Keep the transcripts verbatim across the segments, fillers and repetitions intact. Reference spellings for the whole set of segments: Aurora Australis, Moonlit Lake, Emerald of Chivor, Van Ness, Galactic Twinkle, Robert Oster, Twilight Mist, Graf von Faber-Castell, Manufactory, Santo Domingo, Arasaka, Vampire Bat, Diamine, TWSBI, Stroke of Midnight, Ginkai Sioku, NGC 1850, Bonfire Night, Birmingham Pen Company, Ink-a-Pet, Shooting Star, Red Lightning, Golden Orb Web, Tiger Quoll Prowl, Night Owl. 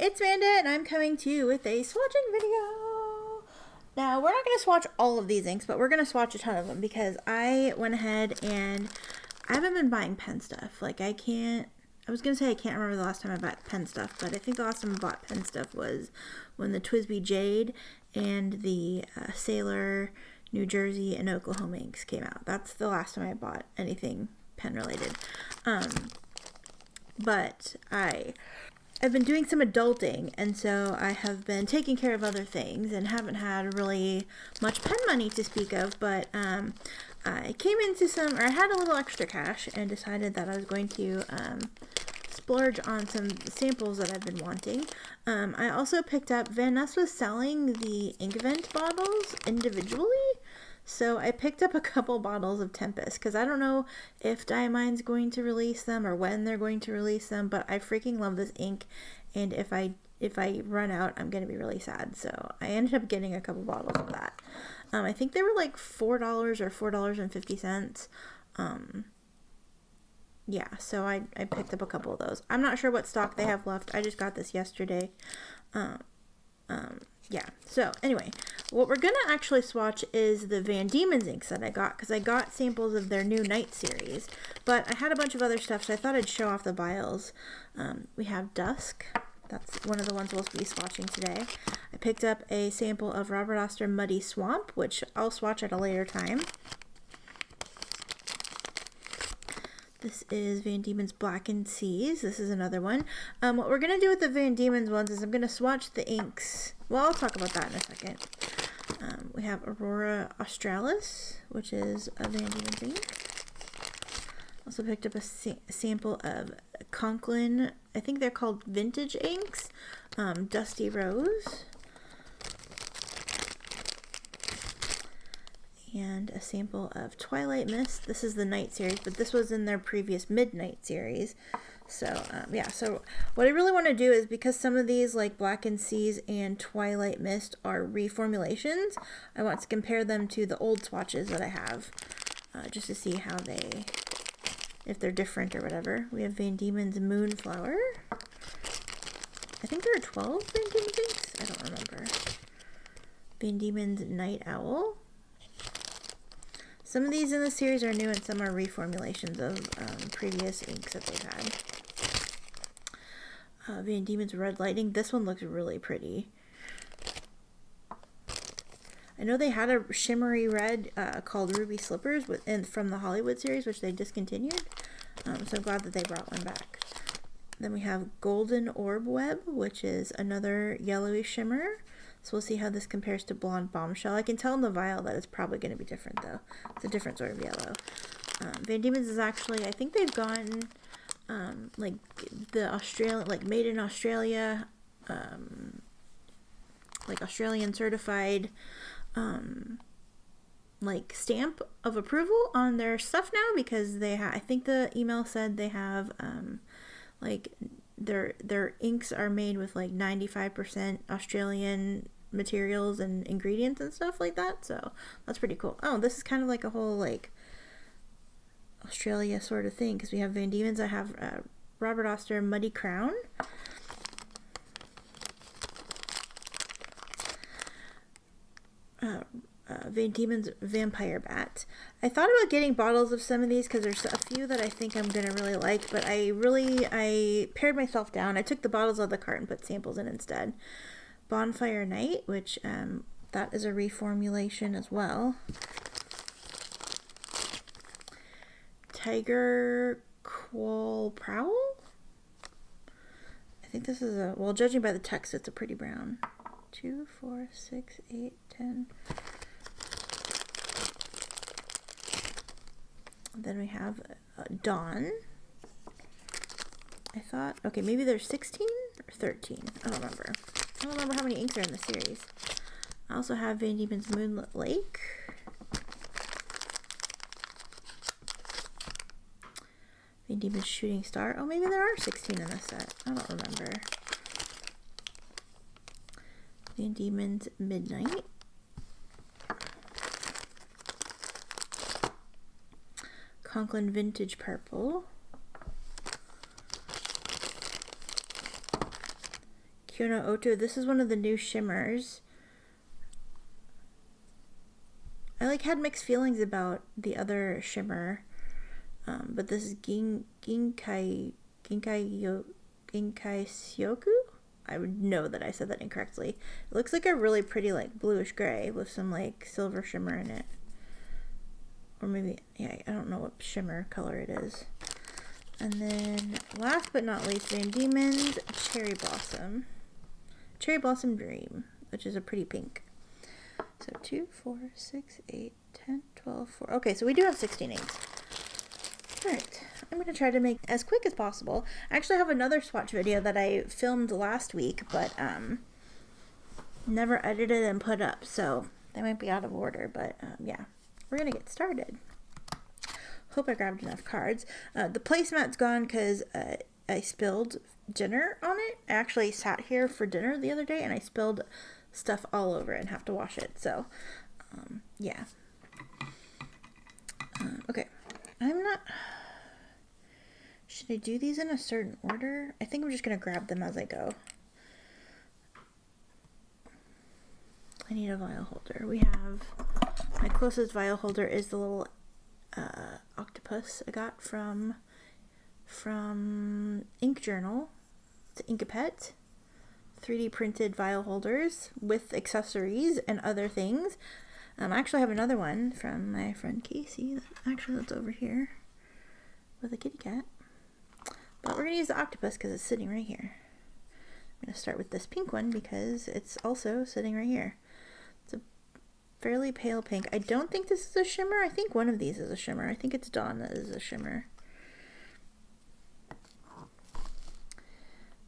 it's Amanda, and I'm coming to you with a swatching video. Now, we're not going to swatch all of these inks, but we're going to swatch a ton of them because I went ahead and I haven't been buying pen stuff. Like, I can't, I was going to say I can't remember the last time I bought pen stuff, but I think the last time I bought pen stuff was when the T W S B I Jade and the uh, Sailor, New Jersey, and Oklahoma inks came out. That's the last time I bought anything pen related. Um, but I... I've been doing some adulting, and so I have been taking care of other things and haven't had really much pen money to speak of, but um, I came into some, or I had a little extra cash and decided that I was going to um, splurge on some samples that I've been wanting. Um, I also picked up, Van Ness was selling the Inkvent bottles individually, so I picked up a couple bottles of Tempest because I don't know if Diamine's going to release them or when they're going to release them, but I freaking love this ink, and if I if I run out, I'm going to be really sad. So I ended up getting a couple bottles of that. Um, I think they were like four dollars or four dollars and fifty cents. Um, yeah, so I, I picked up a couple of those. I'm not sure what stock they have left. I just got this yesterday. Um, um, yeah, so anyway, what we're gonna actually swatch is the Van Diemen's inks that I got, because I got samples of their new Night series, but I had a bunch of other stuff, so I thought I'd show off the vials. Um, we have Dusk, that's one of the ones we'll be swatching today. I picked up a sample of Robert Oster Muddy Swamp, which I'll swatch at a later time. This is Van Diemen's Blackened Seas. This is another one. Um, what we're going to do with the Van Diemen's ones is I'm going to swatch the inks. Well, I'll talk about that in a second. Um, we have Aurora Australis, which is a Van Diemen's ink. Also picked up a, sa a sample of Conklin. I think they're called Vintage Inks. Um, Dusty Rose. And a sample of Twilight Mist. This is the Night series, but this was in their previous Midnight series. So, um, yeah, so what I really want to do is, because some of these, like Blackened Seas and Twilight Mist, are reformulations, I want to compare them to the old swatches that I have, uh, just to see how they, if they're different or whatever. We have Van Diemen's Moonflower. I think there are twelve Van Diemen's inks? I don't remember. Van Diemen's Night Owl. Some of these in the series are new and some are reformulations of um, previous inks that they've had. Uh, Van Diemen's Red Lightning. This one looks really pretty. I know they had a shimmery red uh, called Ruby Slippers within, from the Hollywood series, which they discontinued. Um, so I'm glad that they brought one back. Then we have Golden Orb Web, which is another yellowy shimmer. So we'll see how this compares to Blonde Bombshell. I can tell in the vial that it's probably going to be different, though. It's a different sort of yellow. Um, Van Diemen's is actually, I think they've gotten, um, like, the Australian, like, made in Australia, um, like, Australian certified, um, like, stamp of approval on their stuff now, because they ha I think the email said they have, um, like, Their their inks are made with like ninety-five percent Australian materials and ingredients and stuff like that. So that's pretty cool. Oh, this is kind of like a whole like Australia sort of thing, because we have Van Diemen's. I have uh, Robert Oster Muddy Crown. Uh, uh, Van Diemen's Vampire Bat. I thought about getting bottles of some of these because there's a few that I think I'm going to really like, but I really, I pared myself down. I took the bottles out of the cart and put samples in instead. Bonfire Night, which um, that is a reformulation as well. Tiger Quoll Prowl? I think this is a, well, judging by the text, it's a pretty brown. Two, four, six, eight, ten... Then we have uh, Dawn. I thought, okay, maybe there's sixteen or thirteen. I don't remember. I don't remember how many inks are in the series. I also have Van Diemen's Moonlit Lake. Van Diemen's Shooting Star. Oh, maybe there are sixteen in this set. I don't remember. Van Diemen's Midnight. Conklin Vintage Purple, Kyono Oto. This is one of the new shimmers. I like had mixed feelings about the other shimmer, um, but this is Gin Ginkai Ginkai Yo Ginkai Sioku. I would know that I said that incorrectly. It looks like a really pretty like bluish gray with some like silver shimmer in it, or maybe yeah I don't know what shimmer color it is. And then last but not least, Van Diemen's Cherry Blossom, Cherry Blossom Dream, which is a pretty pink. So two, four, six, eight, ten, twelve, four. Okay, so we do have sixteen inks. All right, I'm gonna try to make as quick as possible. I actually have another swatch video that I filmed last week, but um, never edited and put up, so they might be out of order, but um, yeah, we're gonna get started. Hope I grabbed enough cards. Uh, the placemat's gone because uh, I spilled dinner on it. I actually sat here for dinner the other day and I spilled stuff all over it and have to wash it, so um, yeah. Um, okay, I'm not, should I do these in a certain order? I think I'm just gonna grab them as I go. I need a vial holder. We have, my closest vial holder is the little uh, octopus I got from, from Ink Journal. It's Ink-a-Pet. three D printed vial holders with accessories and other things. Um, I actually have another one from my friend Casey. That, actually, that's over here with a kitty cat. But we're going to use the octopus because it's sitting right here. I'm going to start with this pink one because it's also sitting right here. It's a fairly pale pink. I don't think this is a shimmer. I think one of these is a shimmer. I think it's Dawn that is a shimmer.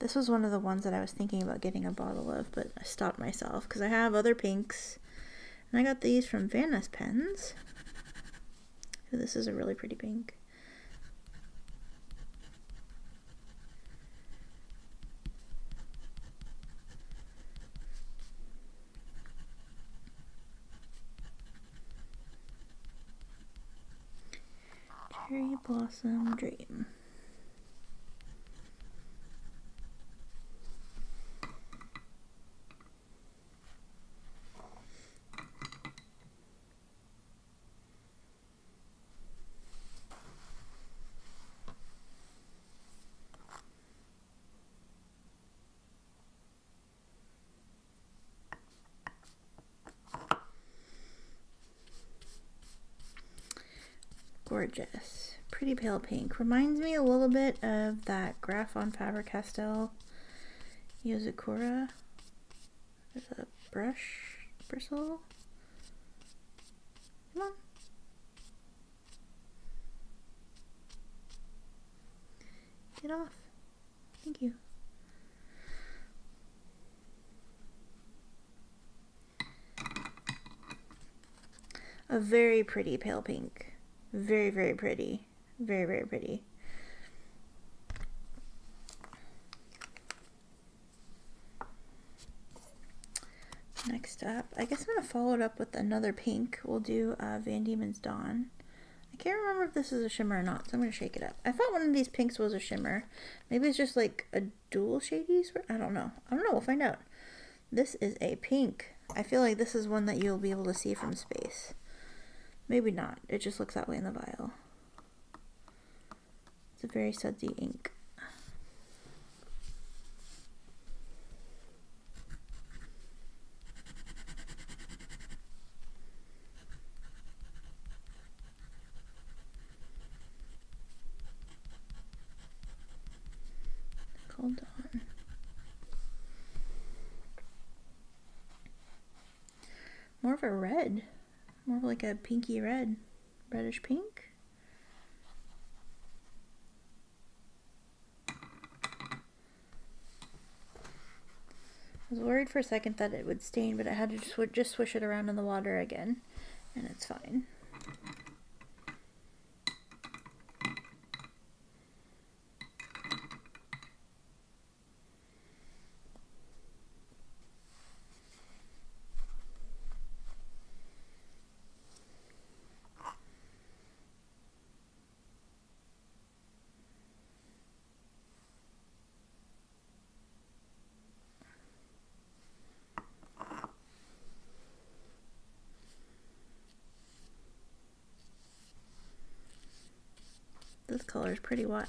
This was one of the ones that I was thinking about getting a bottle of, but I stopped myself because I have other pinks. And I got these from Vanness Pens. Ooh, this is a really pretty pink. Cherry Blossom Dream. Gorgeous. Pretty pale pink. Reminds me a little bit of that Graf von Faber-Castell Yozakura. There's a brush bristle. Come on. Get off. Thank you. A very pretty pale pink. Very, very pretty. Very, very pretty. Next up, I guess I'm going to follow it up with another pink. We'll do uh, Van Diemen's Dawn. I can't remember if this is a shimmer or not, so I'm going to shake it up. I thought one of these pinks was a shimmer. Maybe it's just like a dual shady sort. I don't know. I don't know. We'll find out. This is a pink. I feel like this is one that you'll be able to see from space. Maybe not. It just looks that way in the vial. It's a very sudsy ink. Hold on. More of a red. More of like a pinky red, reddish pink. I was worried for a second that it would stain, but I had to just, just swish it around in the water again, and it's fine. color is pretty wild.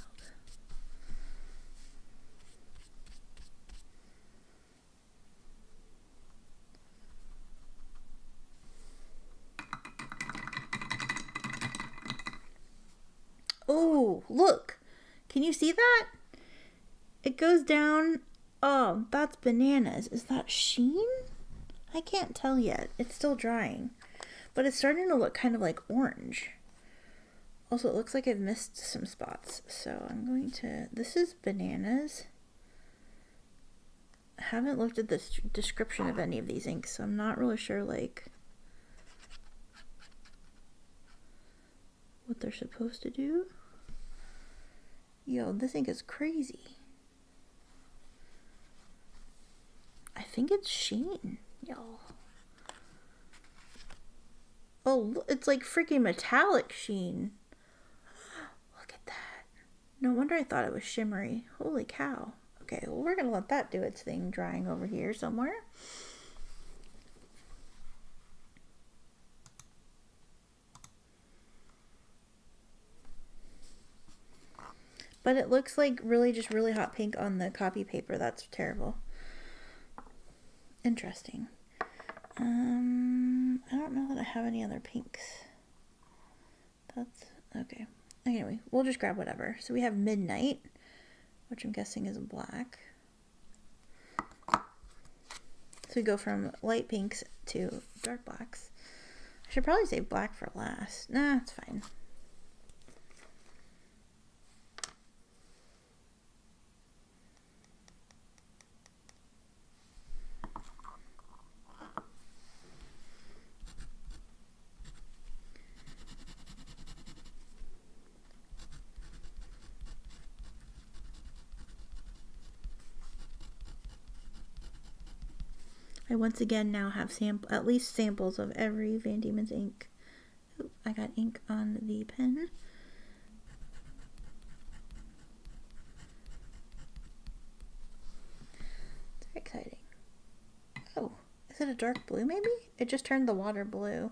Oh, look! Can you see that? It goes down. Oh, that's bananas. Is that sheen? I can't tell yet. It's still drying. But it's starting to look kind of like orange. Also, it looks like I've missed some spots. So I'm going to... This is bananas. I haven't looked at the description of any of these inks, so I'm not really sure, like... what they're supposed to do. Yo, this ink is crazy. I think it's sheen, y'all. Oh, it's like freaking metallic sheen. Look at that. No wonder I thought it was shimmery. Holy cow. Okay, well, we're gonna let that do its thing, drying over here somewhere. But it looks like really just really hot pink on the copy paper. That's terrible. Interesting. Um, I don't know that I have any other pinks. That's okay. Anyway, we'll just grab whatever. So we have Midnight, which I'm guessing is black. So we go from light pinks to dark blacks. I should probably save black for last. Nah, it's fine. I once again now have sample, at least samples of every Van Diemen's ink. Oop, I got ink on the pen. It's very exciting. Oh, is it a dark blue maybe? It just turned the water blue.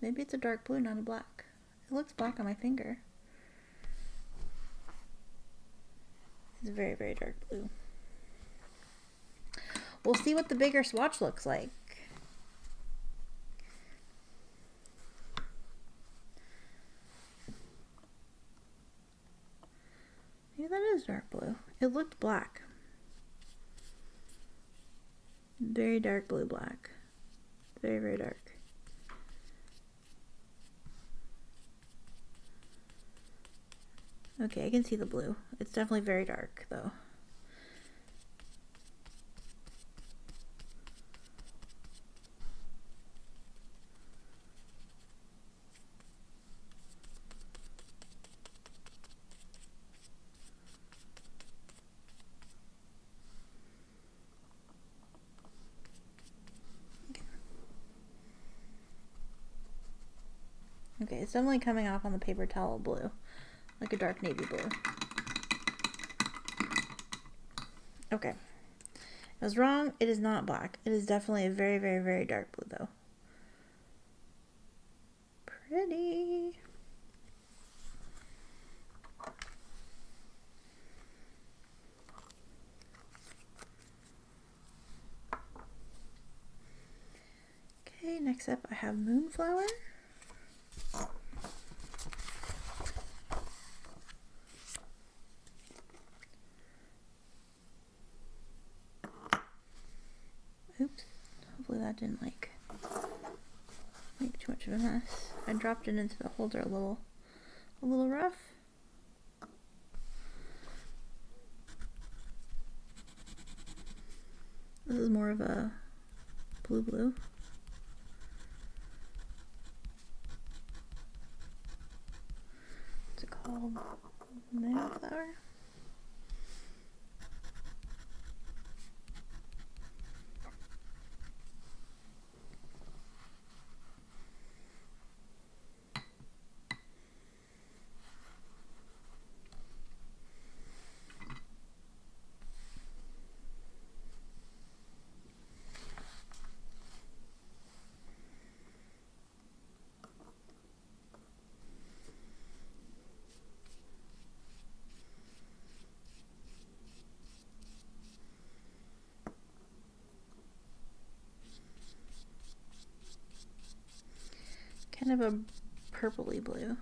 Maybe it's a dark blue, not a black. It looks black on my finger. It's very, very dark blue. We'll see what the bigger swatch looks like. Maybe that is dark blue. It looked black. Very dark blue black. Very, very dark. Okay, I can see the blue. It's definitely very dark though. Okay, it's definitely coming off on the paper towel blue, like a dark navy blue. Okay, I was wrong. It is not black. It is definitely a very, very, very dark blue though. Pretty. Okay, next up I have Moonflower. Oops, hopefully that didn't like make too much of a mess. I dropped it into the holder a little a little rough. This is more of a blue blue. Called Moonflower. have a purpley blue.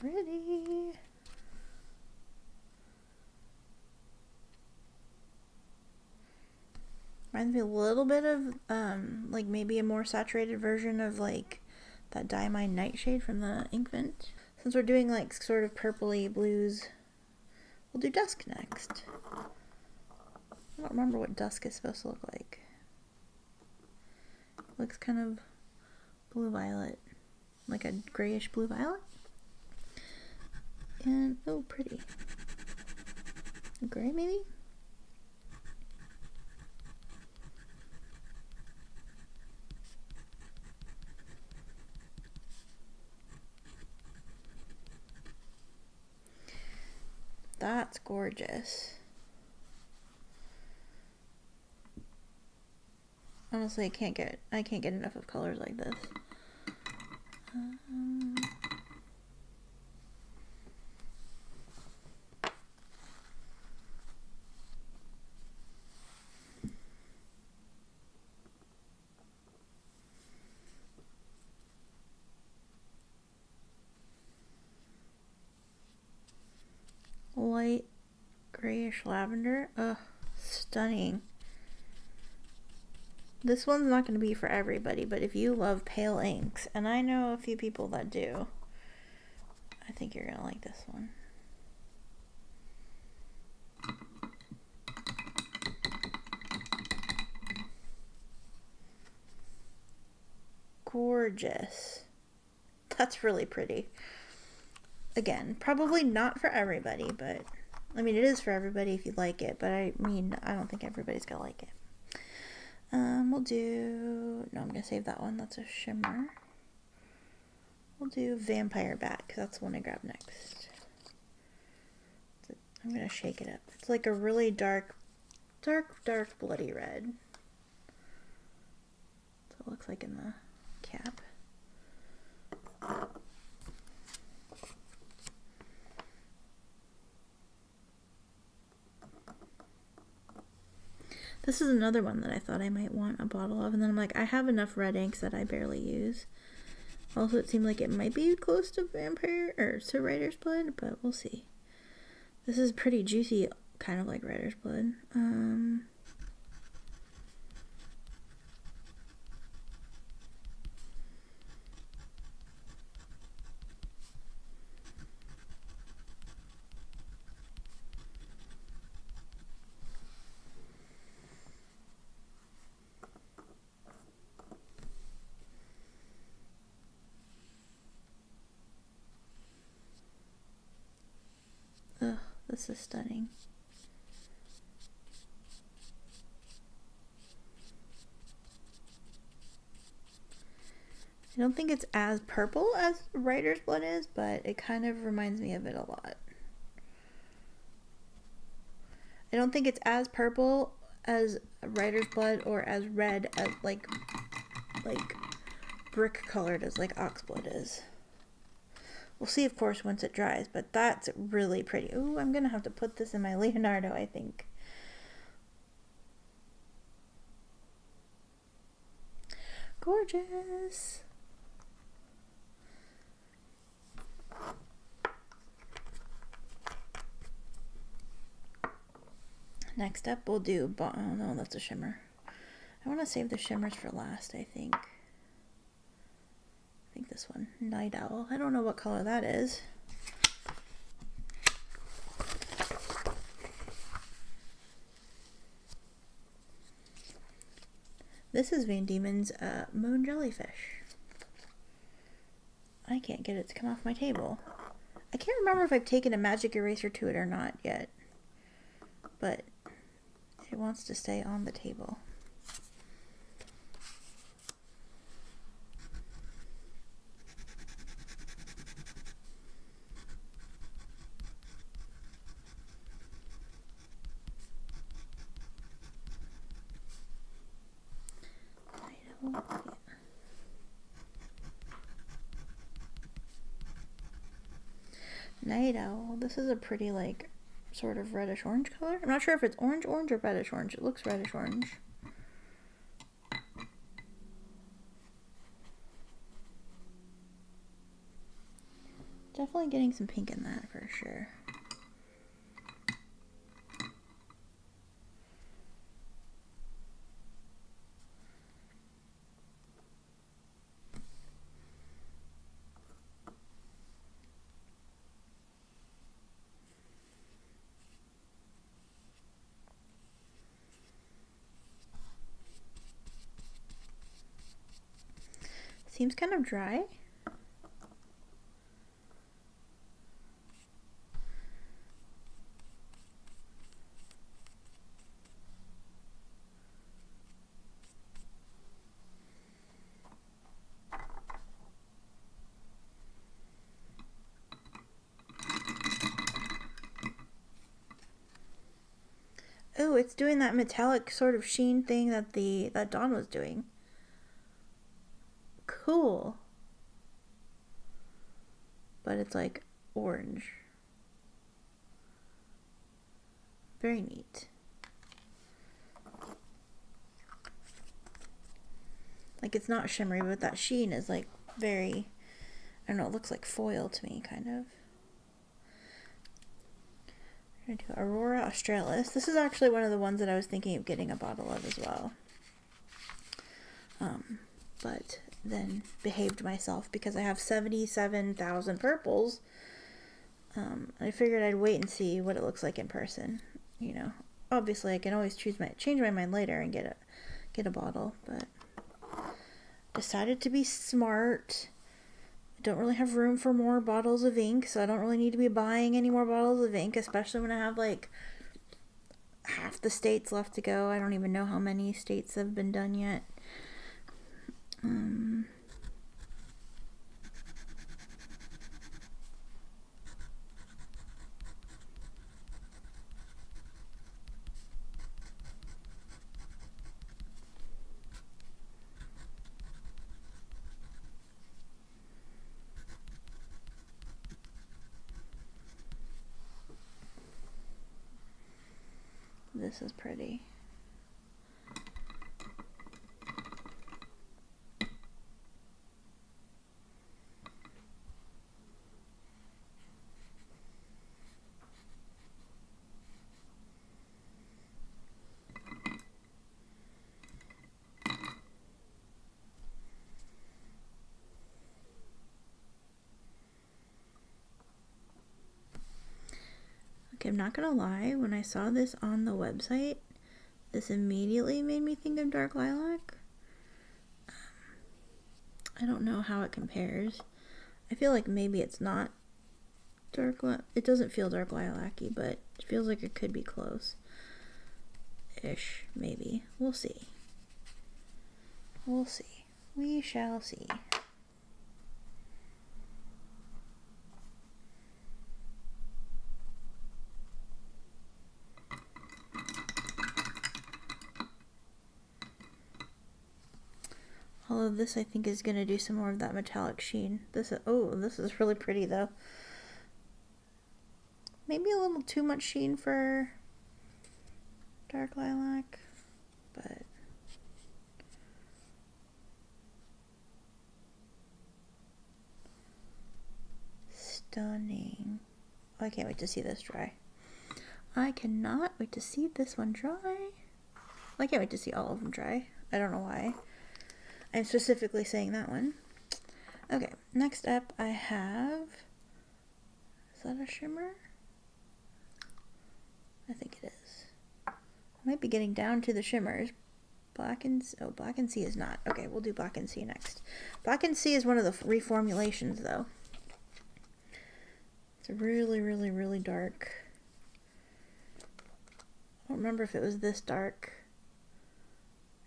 Pretty. Reminds me a little bit of um like maybe a more saturated version of like that Diamine Nightshade from the Inkvent. Since we're doing like sort of purpley blues, we'll do Dusk next. I don't remember what Dusk is supposed to look like. It looks kind of blue violet, like a grayish blue violet. And oh, pretty gray maybe. That's gorgeous. Honestly, I can't get I can't get enough of colors like this. Um, light grayish lavender. Ugh, stunning. This one's not going to be for everybody, but if you love pale inks, and I know a few people that do, I think you're going to like this one. Gorgeous. That's really pretty. Again, probably not for everybody, but I mean, it is for everybody if you like it, but I mean, I don't think everybody's gonna like it. Um, we'll do, no, I'm gonna save that one. That's a shimmer. We'll do Vampire Bat, because that's the one I grabbed next. I'm gonna shake it up. It's like a really dark, dark, dark bloody red. That's what it looks like in the cap. This is another one that I thought I might want a bottle of, and then I'm like, I have enough red inks that I barely use. Also, it seemed like it might be close to vampire, or to writer's blood, but we'll see. This is pretty juicy, kind of like writer's blood. Um, This is stunning. I don't think it's as purple as Writer's Blood is, but it kind of reminds me of it a lot. I don't think it's as purple as Writer's Blood or as red as like like brick colored as like Oxblood is. We'll see, of course, once it dries, but that's really pretty. Ooh, I'm going to have to put this in my Leonardo, I think. Gorgeous. Next up, we'll do, bon oh no, that's a shimmer. I want to save the shimmers for last, I think. I think this one, Night Owl. I don't know what color that is. This is Van Diemen's uh, Moon Jellyfish. I can't get it to come off my table. I can't remember if I've taken a magic eraser to it or not yet, but it wants to stay on the table. Night Owl. This is a pretty, like, sort of reddish-orange color. I'm not sure if it's orange-orange or reddish-orange. It looks reddish-orange. Definitely getting some pink in that for sure. Seems kind of dry. Oh, it's doing that metallic sort of sheen thing that the that Dawn was doing. Cool, but it's like orange. Very neat. Like, it's not shimmery, but that sheen is like very, I don't know, it looks like foil to me, kind of. I'm gonna do Aurora Australis. This is actually one of the ones that I was thinking of getting a bottle of as well. Um, but then behaved myself because I have seventy-seven thousand purples. Um, I figured I'd wait and see what it looks like in person. You know, obviously I can always choose my change my mind later and get a get a bottle, but decided to be smart. I don't really have room for more bottles of ink, so I don't really need to be buying any more bottles of ink, especially when I have like half the states left to go. I don't even know how many states have been done yet. Um, this is pretty. I'm not gonna lie, when I saw this on the website, this immediately made me think of Dark Lilac. Um, I don't know how it compares. I feel like maybe it's not Dark Lilac. It doesn't feel Dark Lilac-y, but it feels like it could be close-ish, maybe. We'll see. We'll see. We shall see. Although this, I think, is going to do some more of that metallic sheen. This is, oh, this is really pretty, though. Maybe a little too much sheen for Dark Lilac, but... stunning. Oh, I can't wait to see this dry. I cannot wait to see this one dry. Well, I can't wait to see all of them dry. I don't know why I'm specifically saying that one. Okay, next up I have, is that a shimmer? I think it is. I might be getting down to the shimmers. Blackened, oh, Blackened Sea is not. Okay, we'll do Blackened Sea next. Blackened Sea is one of the reformulations though. It's really, really, really dark. I don't remember if it was this dark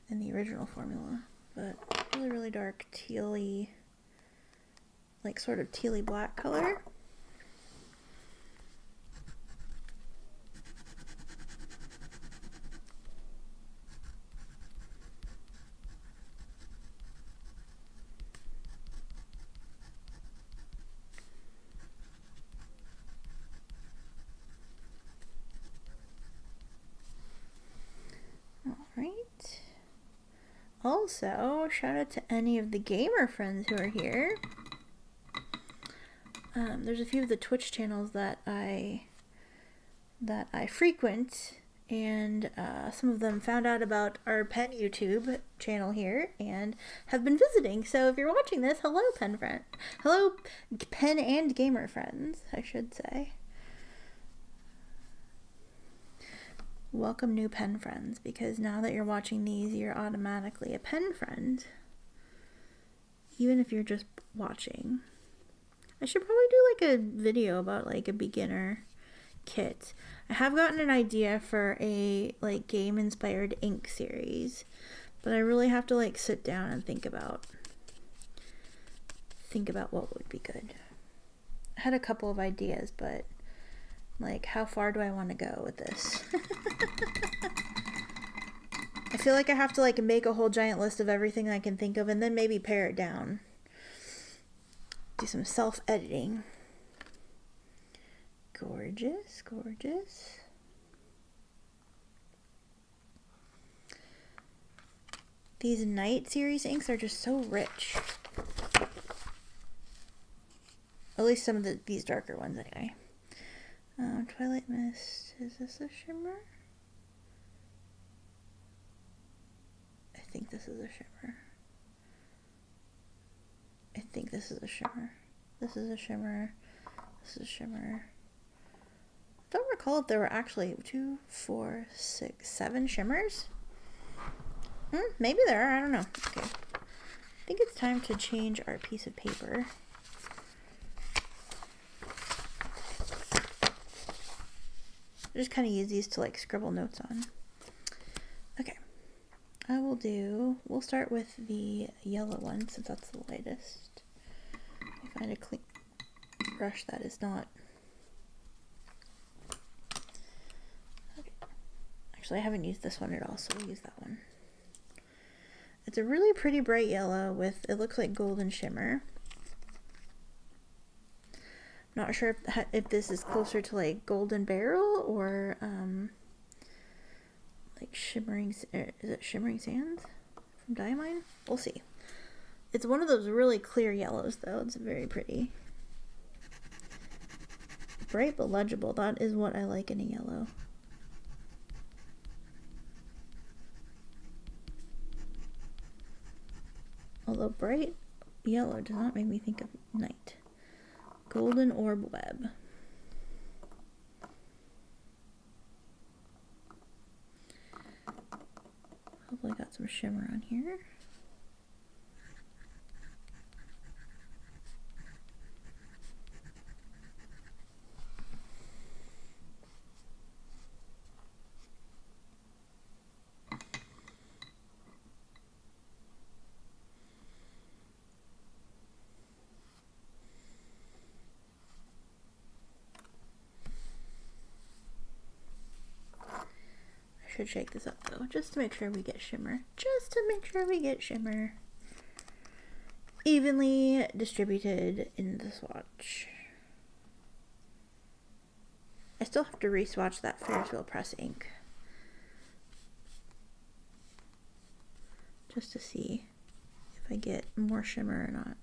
in the original formula, but really, really dark tealy, like sort of tealy black color. also, shout out to any of the gamer friends who are here. Um, there's a few of the Twitch channels that I that I frequent, and uh, some of them found out about our Pen YouTube channel here and have been visiting. So if you're watching this, hello Pen friend, hello Pen and gamer friends, I should say. Welcome new Pen friends, because now that you're watching these, you're automatically a Pen friend, even if you're just watching. I should probably do like a video about like a beginner kit. I have gotten an idea for a like game inspired ink series, but I really have to like sit down and think about think about what would be good. I had a couple of ideas, but like, how far do I want to go with this? I feel like I have to like make a whole giant list of everything I can think of and then maybe pare it down. Do some self-editing. Gorgeous, gorgeous. These Night series inks are just so rich. At least some of the, these darker ones anyway. Um, Twilight Mist, is this a shimmer? I think this is a shimmer. I think this is a shimmer. This is a shimmer. This is a shimmer. I don't recall if there were actually two, four, six, seven shimmers. Hmm, maybe there are, I don't know. Okay. I think it's time to change our piece of paper. I just kind of use these to like scribble notes on. Okay. I will do, we'll start with the yellow one since that's the lightest. I find a clean brush that is not. Okay. Actually, I haven't used this one at all, so we'll use that one. It's a really pretty bright yellow with, it looks like golden shimmer. I'm not sure if, if this is closer to like golden barrel or, um, like shimmering, is it Shimmering Sands from Diamine? We'll see. It's one of those really clear yellows though. It's very pretty. Bright but legible. That is what I like in a yellow. Although bright yellow does not make me think of night. Golden Orb Web. Hopefully got some shimmer on here. Should shake this up though, just to make sure we get shimmer. Just to make sure we get shimmer. Evenly distributed in the swatch. I still have to re-swatch that Ferris Wheel Press ink. Just to see if I get more shimmer or not.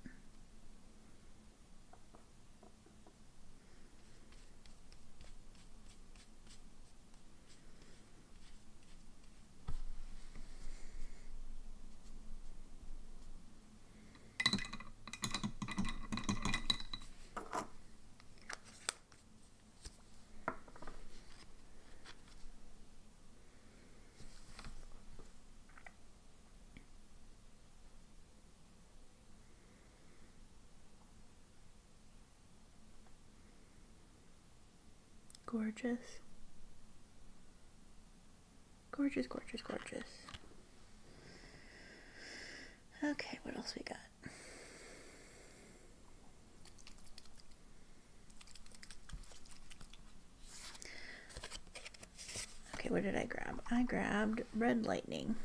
Gorgeous. Gorgeous, gorgeous, gorgeous. Okay, what else we got? Okay, what did I grab? I grabbed Red Lightning.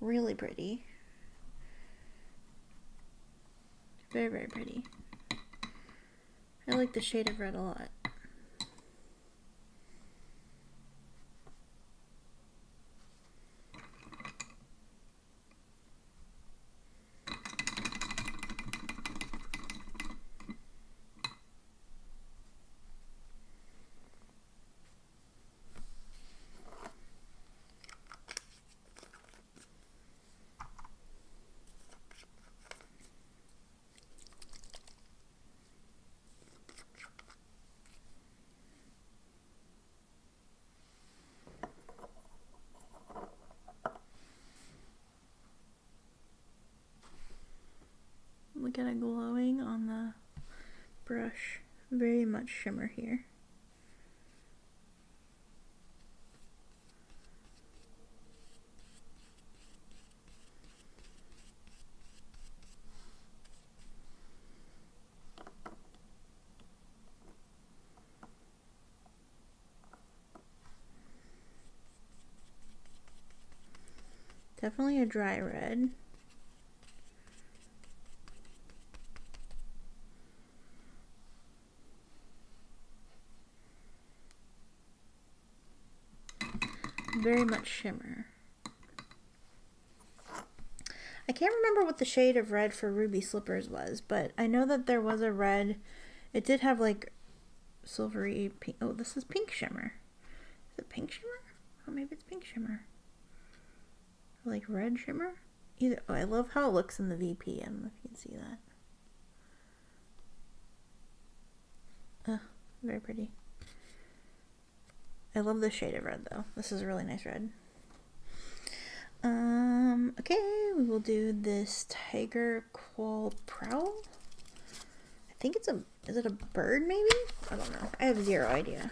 Really pretty. Very, very pretty. I like the shade of red a lot. Get a glowing on the brush, very much shimmer here. Definitely a dry red. Very much shimmer. I can't remember what the shade of red for Ruby Slippers was, but I know that there was a red. It did have like silvery pink. Oh, this is pink shimmer. Is it pink shimmer? Oh, maybe it's pink shimmer. Or like red shimmer? Either. Oh, I love how it looks in the V P. I don't know if you can see that. Oh, very pretty. I love the shade of red though. This is a really nice red. Um, okay, we will do this Tiger Quoll Prowl. I think it's a, is it a bird maybe? I don't know. I have zero idea.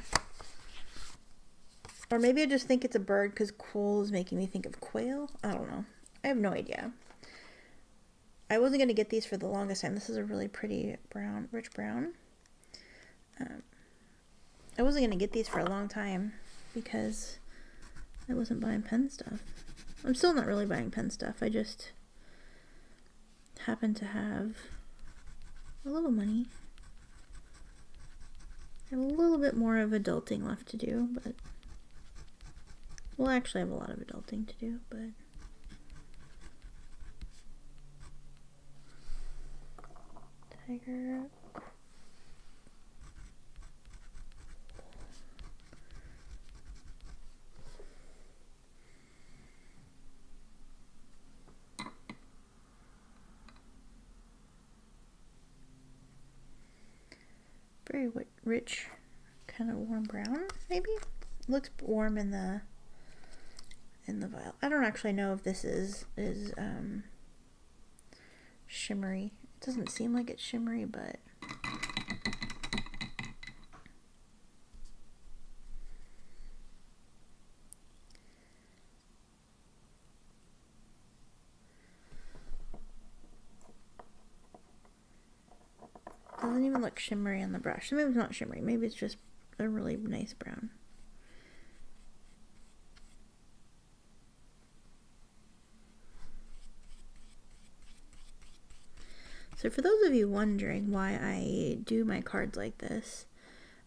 Or maybe I just think it's a bird because quoll is making me think of quail. I don't know. I have no idea. I wasn't going to get these for the longest time. This is a really pretty brown, rich brown. Um, I wasn't going to get these for a long time because I wasn't buying pen stuff. I'm still not really buying pen stuff. I just happen to have a little money. I have a little bit more of adulting left to do, but... Well, actually I have a lot of adulting to do, but... Tiger... Very rich, kind of warm brown, maybe? Looks warm in the in the vial. I don't actually know if this is is um, shimmery. It doesn't seem like it's shimmery, but doesn't even look shimmery on the brush. Maybe it's not shimmery. Maybe it's just a really nice brown. So for those of you wondering why I do my cards like this,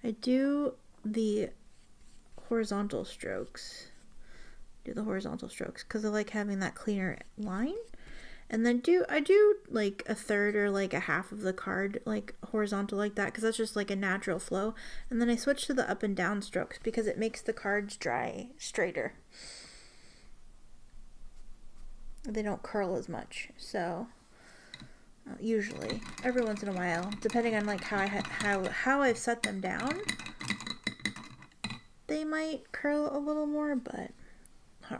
I do the horizontal strokes. Do the horizontal strokes because I like having that cleaner line. And then do I do like a third or like a half of the card like horizontal like that because that's just like a natural flow. And then I switch to the up and down strokes because it makes the cards dry straighter. They don't curl as much. So usually every once in a while, depending on like how I ha how how I've set them down, they might curl a little more. But huh.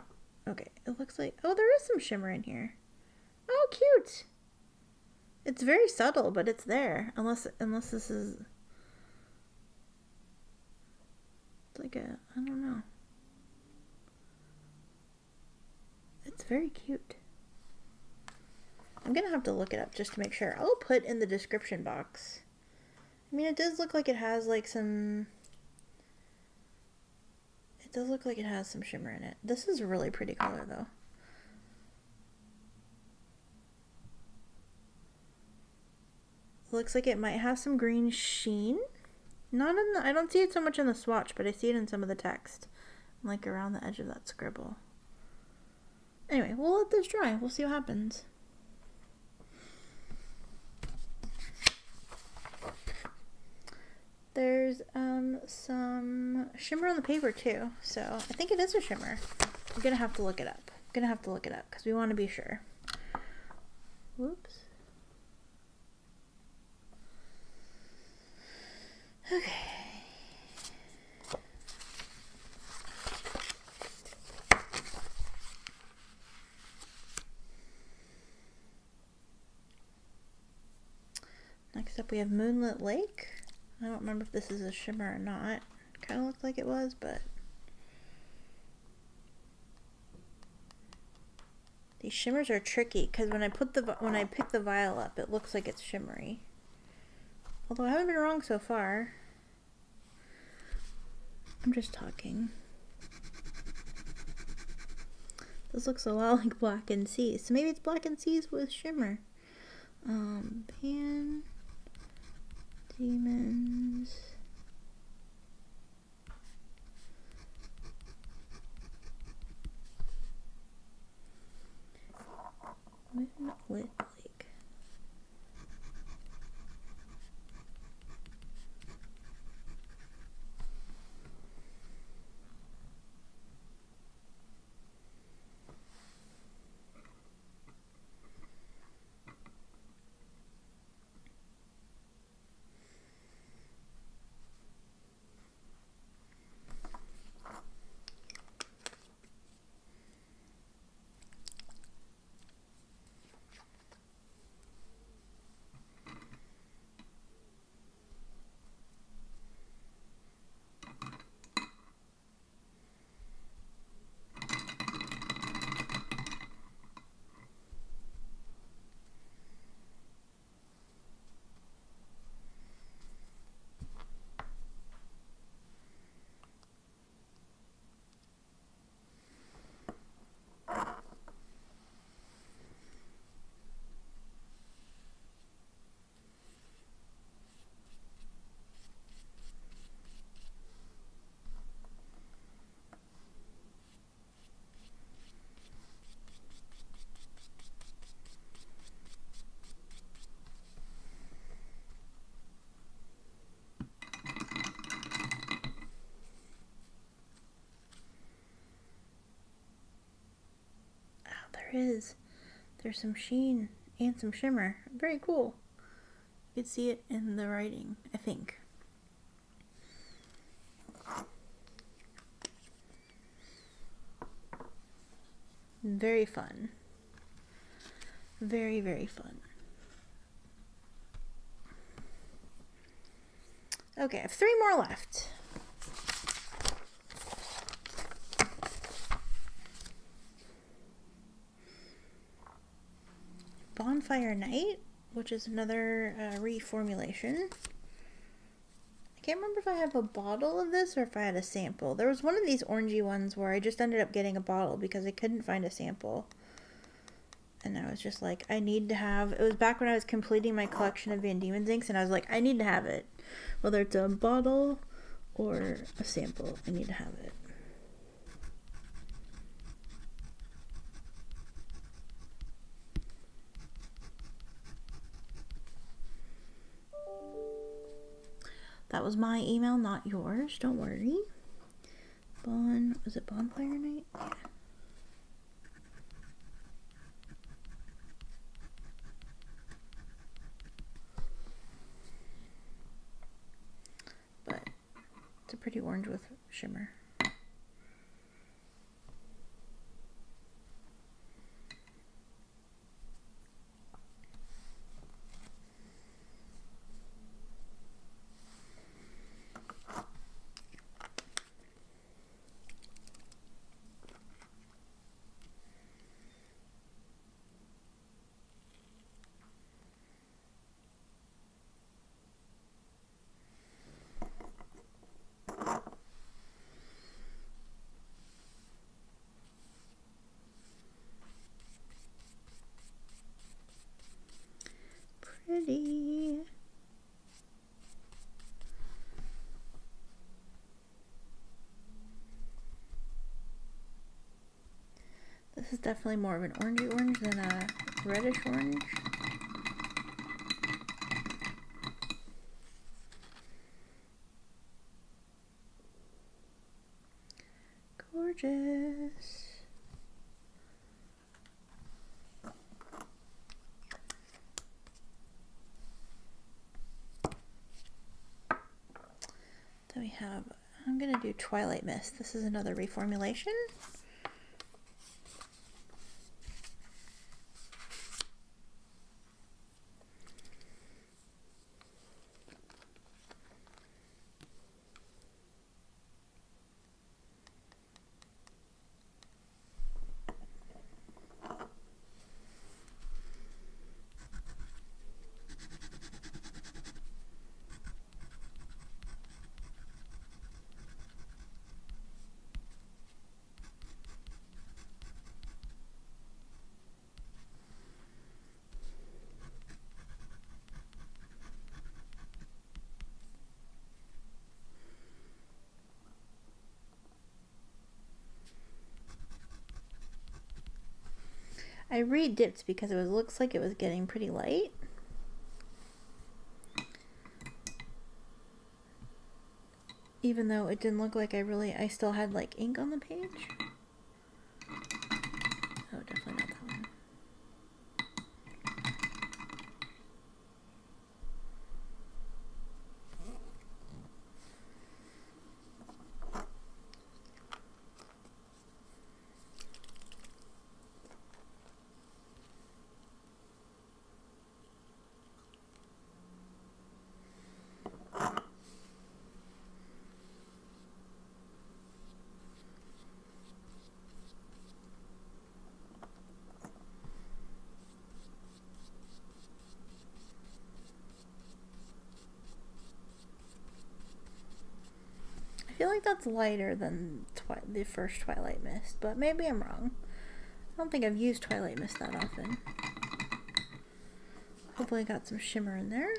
Okay, it looks like, oh, there is some shimmer in here. Oh, cute. It's very subtle, but it's there. Unless unless this is like a, I don't know. It's very cute. I'm gonna have to look it up just to make sure. I'll put in the description box. I mean, it does look like it has like some, it does look like it has some shimmer in it. This is a really pretty color though. Looks like it might have some green sheen. Not in the, I don't see it so much in the swatch, but I see it in some of the text, like around the edge of that scribble. Anyway, we'll let this dry. We'll see what happens. There's um, some shimmer on the paper too, so I think it is a shimmer. I'm gonna have to look it up. I'm gonna have to look it up because we want to be sure. Whoops. Okay. Next up we have Moonlit Lake. I don't remember if this is a shimmer or not. Kind of looked like it was, but these shimmers are tricky because when I put the when I pick the vial up, it looks like it's shimmery. Although I haven't been wrong so far. I'm just talking. This looks a lot like Blackened Seas, so maybe it's Blackened Seas with shimmer. Um, pan. Demons. Moonlit Lake. Is there's some sheen and some shimmer. Very cool. You can see it in the writing, I think. Very fun. Very, very fun. Okay, I have three more left. Bonfire Night, which is another uh, reformulation. I can't remember if I have a bottle of this or if I had a sample. There was one of these orangey ones where I just ended up getting a bottle because I couldn't find a sample. And I was just like, I need to have... It was back when I was completing my collection of Van Diemen's inks and I was like, I need to have it. Whether it's a bottle or a sample, I need to have it. That was my email, not yours. Don't worry. Bon, was it Bonfire Night? Yeah. But it's a pretty orange with shimmer. This is definitely more of an orangey orange than a reddish orange. Gorgeous. Then we have, I'm going to do Twilight Mist. This is another reformulation. I re-dipped because it was, looks like it was getting pretty light. Even though it didn't look like I really, I still had like ink on the page. Oh, definitely not that one. I feel like that's lighter than twi the first Twilight Mist, but maybe I'm wrong. I don't think I've used Twilight Mist that often. Hopefully I got some shimmer in there.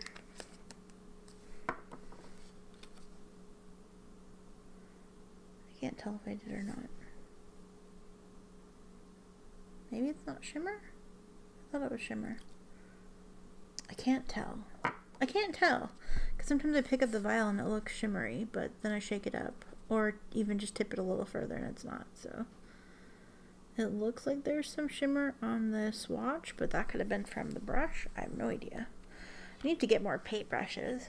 I can't tell if I did or not. Maybe it's not shimmer? I thought it was shimmer. I can't tell. I can't tell. Sometimes I pick up the vial and it looks shimmery, but then I shake it up or even just tip it a little further and it's not. So it looks like there's some shimmer on the swatch, but that could have been from the brush. I have no idea. I need to get more paintbrushes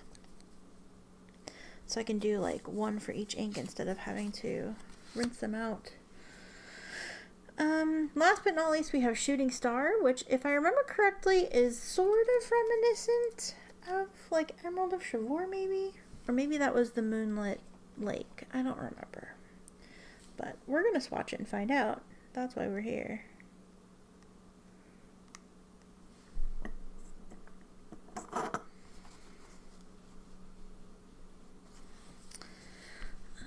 so I can do like one for each ink instead of having to rinse them out. Um, last but not least, we have Shooting Star, which if I remember correctly is sort of reminiscent of like Emerald of Chivor, maybe, or maybe that was the Moonlit Lake. I don't remember, but we're gonna swatch it and find out. That's why we're here.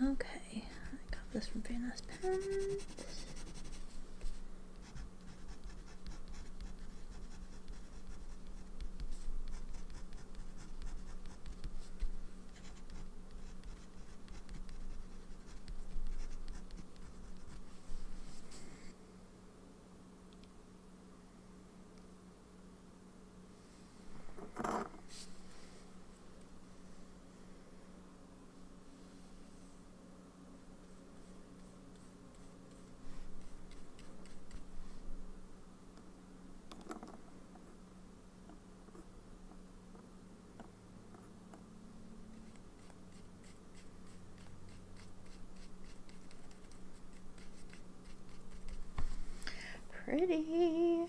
Okay, I got this from Vanness Pens. Pretty.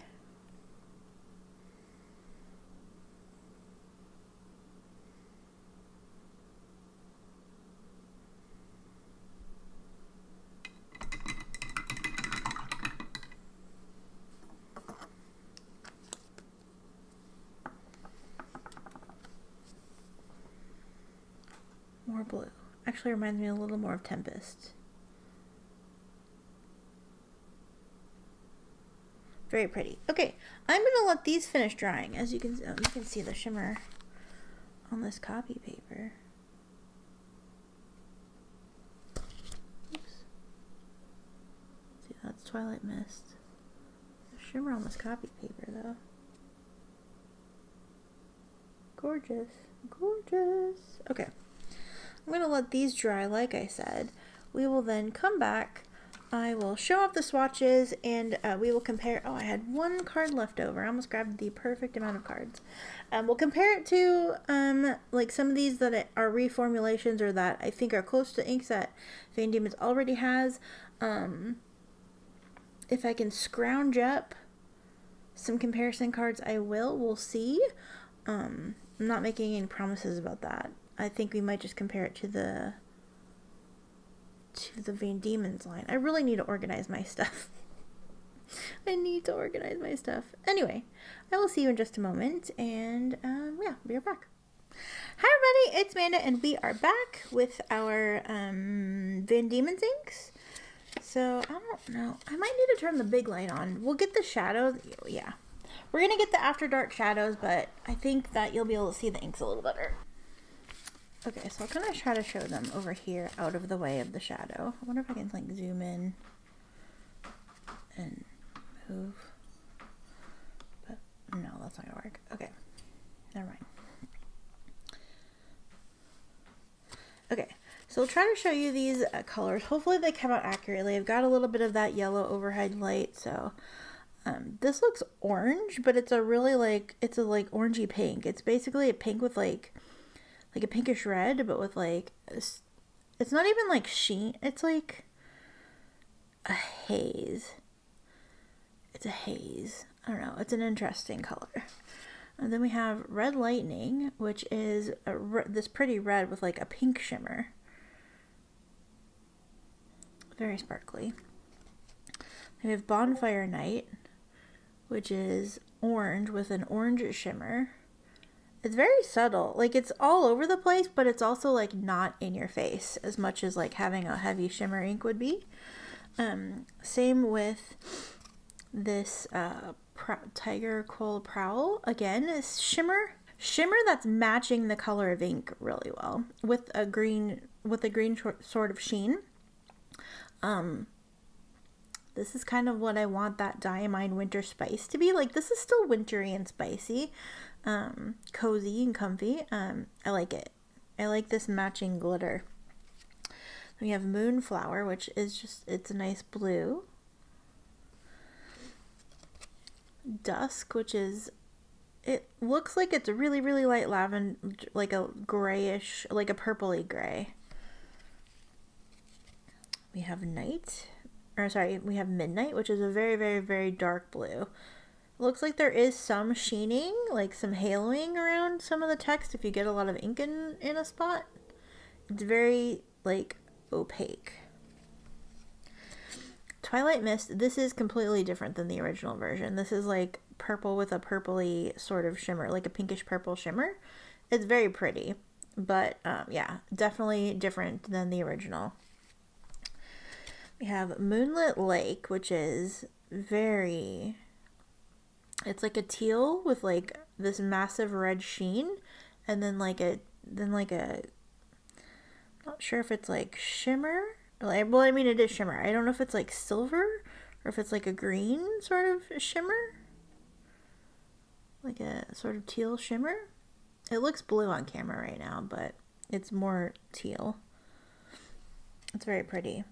More blue. Actually reminds me a little more of Tempest. Very pretty. Okay, I'm gonna let these finish drying. As you can, oh, you can see the shimmer on this copy paper. Oops. See, that's Twilight Mist. Shimmer almost copied paper though. Gorgeous, gorgeous. Okay, I'm gonna let these dry like I said. We will then come back. I will show off the swatches and uh, we will compare. Oh, I had one card left over. I almost grabbed the perfect amount of cards. Um, we'll compare it to um, like some of these that are reformulations or that I think are close to inks that Van Diemen's already has. Um, if I can scrounge up some comparison cards, I will. We'll see. Um, I'm not making any promises about that. I think we might just compare it to the... to the Van Diemen's line. I really need to organize my stuff. I need to organize my stuff. Anyway, I will see you in just a moment, and um, yeah, we are back. Hi everybody, it's Amanda, and we are back with our um, Van Diemen's inks. So, I don't know. I might need to turn the big light on. We'll get the shadows. Yeah. We're going to get the after dark shadows, but I think that you'll be able to see the inks a little better. Okay, so I'll kind of try to show them over here out of the way of the shadow. I wonder if I can like zoom in and move, but no, that's not gonna work. Okay, never mind. Okay, so I'll try to show you these uh, colors. Hopefully they come out accurately. I've got a little bit of that yellow overhead light, so um, this looks orange, but it's a really like, it's a like orangey pink. It's basically a pink with like, like a pinkish red, but with like, it's not even like sheen, it's like a haze. It's a haze. I don't know, it's an interesting color. And then we have Red Lightning, which is a, this pretty red with like a pink shimmer. Very sparkly. Then we have Bonfire Night, which is orange with an orange shimmer. It's very subtle, like it's all over the place, but it's also like not in your face as much as like having a heavy shimmer ink would be. Um, same with this uh, Tiger Quoll Prowl. Again, this shimmer, shimmer that's matching the color of ink really well with a green, with a green sort of sheen. Um, this is kind of what I want that Diamine winter spice to be. Like this is still wintry and spicy. Um, cozy and comfy. Um, I like it. I like this matching glitter. We have Moonflower, which is just, it's a nice blue. Dusk, which is, it looks like it's really, really light lavender, like a grayish, like a purpley gray. We have Night, or sorry, we have Midnight, which is a very, very, very dark blue. Looks like there is some sheening, like some haloing around some of the text if you get a lot of ink in, in a spot. It's very, like, opaque. Twilight Mist, this is completely different than the original version. This is, like, purple with a purpley sort of shimmer, like a pinkish purple shimmer. It's very pretty, but, um, yeah, definitely different than the original. We have Moonlit Lake, which is very... it's like a teal with like this massive red sheen and then like a, then like a, I'm not sure if it's like shimmer. Well, I mean it is shimmer. I don't know if it's like silver or if it's like a green sort of shimmer. Like a sort of teal shimmer. It looks blue on camera right now, but it's more teal. It's very pretty.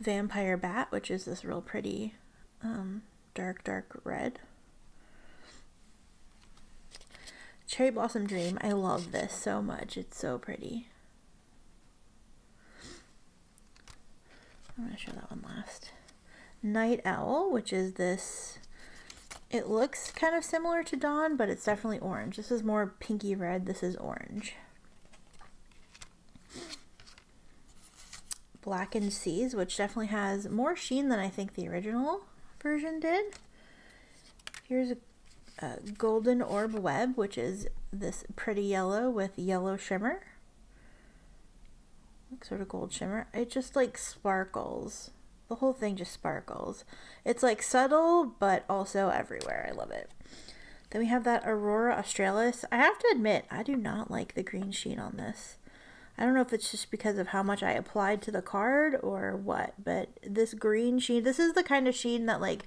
Vampire Bat, which is this real pretty, um, dark, dark red. Cherry Blossom Dream. I love this so much. It's so pretty. I'm going to show that one last. Night Owl, which is this, it looks kind of similar to Dawn, but it's definitely orange. This is more pinky red. This is orange. Blackened Seas, which definitely has more sheen than I think the original version did. Here's a, a Golden Orb Web, which is this pretty yellow with yellow shimmer, like sort of gold shimmer. It just like sparkles. The whole thing just sparkles. It's like subtle, but also everywhere. I love it. Then we have that Aurora Australis. I have to admit, I do not like the green sheen on this. I don't know if it's just because of how much I applied to the card or what, but this green sheen, this is the kind of sheen that like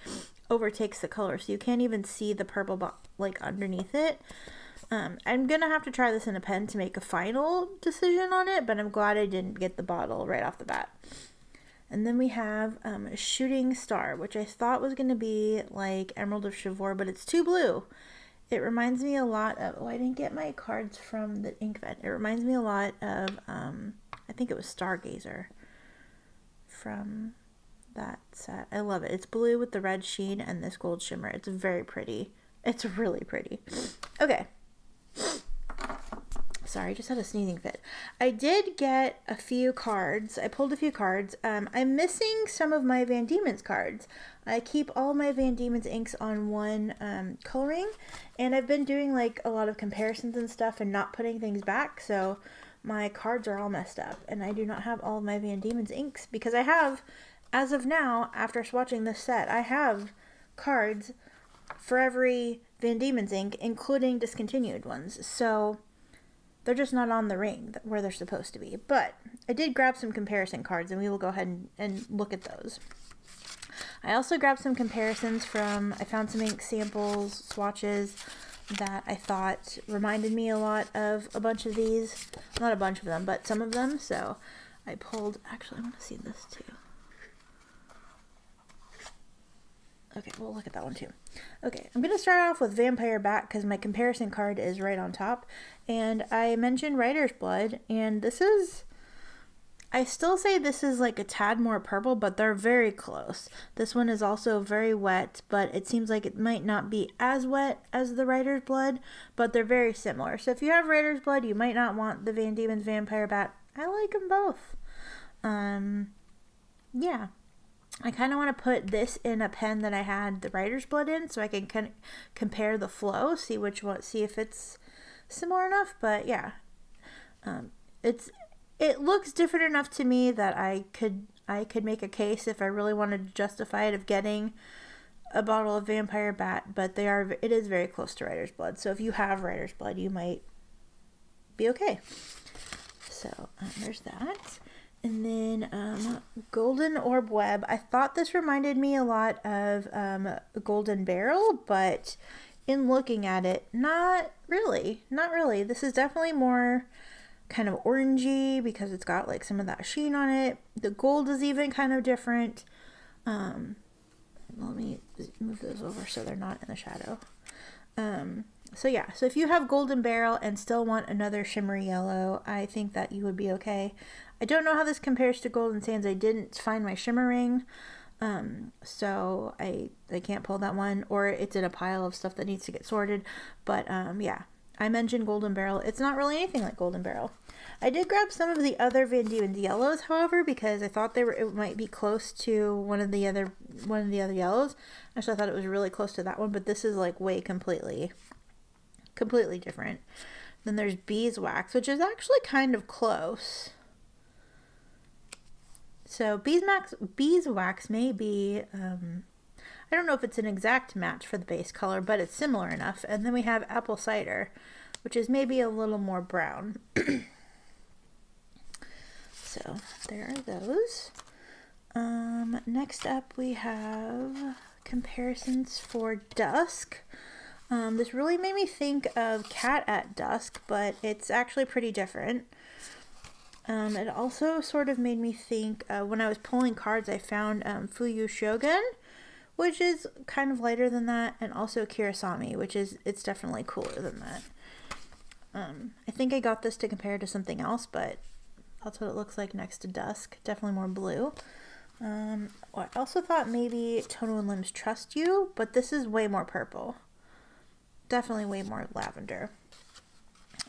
overtakes the color, so you can't even see the purple bo like underneath it. Um, I'm gonna have to try this in a pen to make a final decision on it, but I'm glad I didn't get the bottle right off the bat. And then we have um, Shooting Star, which I thought was gonna be like Emerald of Chivor, but it's too blue. It reminds me a lot of, oh, I didn't get my cards from the Inkvent. It reminds me a lot of, um, I think it was Stargazer from that set. I love it. It's blue with the red sheen and this gold shimmer. It's very pretty. It's really pretty. Okay. Sorry, I just had a sneezing fit. I did get a few cards. I pulled a few cards. Um, I'm missing some of my Van Diemen's cards. I keep all my Van Diemen's inks on one um, coloring, and I've been doing like a lot of comparisons and stuff and not putting things back, so my cards are all messed up, and I do not have all of my Van Diemen's inks because I have, as of now, after swatching this set, I have cards for every Van Diemen's ink, including discontinued ones, so they're just not on the ring where they're supposed to be. But I did grab some comparison cards, and we will go ahead and, and look at those. I also grabbed some comparisons from, I found some ink samples, swatches that I thought reminded me a lot of a bunch of these. Not a bunch of them, but some of them. So I pulled, actually I want to see this too. Okay, we'll look at that one too. Okay, I'm going to start off with Vampire Bat because my comparison card is right on top. And I mentioned Writer's Blood, and this is, I still say this is like a tad more purple, but they're very close. This one is also very wet, but it seems like it might not be as wet as the Writer's Blood, but they're very similar. So if you have Writer's Blood, you might not want the Van Diemen's Vampire Bat. I like them both. Um, yeah. I kind of want to put this in a pen that I had the Writer's Blood in, so I can con compare the flow, see which one, see if it's similar enough. But yeah, um, it's it looks different enough to me that I could I could make a case if I really wanted to justify it of getting a bottle of Vampire Bat. But they are it is very close to Writer's Blood, so if you have Writer's Blood, you might be okay. So um, there's that. And then um, Golden Orb Web. I thought this reminded me a lot of um, a Golden Barrel, but in looking at it, not really. Not really. This is definitely more kind of orangey because it's got like some of that sheen on it. The gold is even kind of different. Um, let me move those over so they're not in the shadow. Um, so yeah, so if you have Golden Barrel and still want another shimmery yellow, I think that you would be okay. I don't know how this compares to Golden Sands. I didn't find my shimmer ring, um, so I, I can't pull that one, or it's in a pile of stuff that needs to get sorted, but um, yeah, I mentioned Golden Barrel. It's not really anything like Golden Barrel. I did grab some of the other Van Diemen's yellows, however, because I thought they were it might be close to one of the other one of the other yellows. Actually, I thought it was really close to that one, but this is like way completely, completely different. Then there's Beeswax, which is actually kind of close. So beeswax, beeswax may be, um, I don't know if it's an exact match for the base color, but it's similar enough. And then we have Apple Cider, which is maybe a little more brown. So there are those. Um, next up we have comparisons for Dusk. Um, this really made me think of Cat at Dusk, but it's actually pretty different. Um, it also sort of made me think, uh, when I was pulling cards, I found um, Fuyu Shogun, which is kind of lighter than that, and also Kurosami, which is, it's definitely cooler than that. Um, I think I got this to compare to something else, but that's what it looks like next to Dusk. Definitely more blue. Um, I also thought maybe Tono and Limbs Trust You, but this is way more purple. Definitely way more lavender.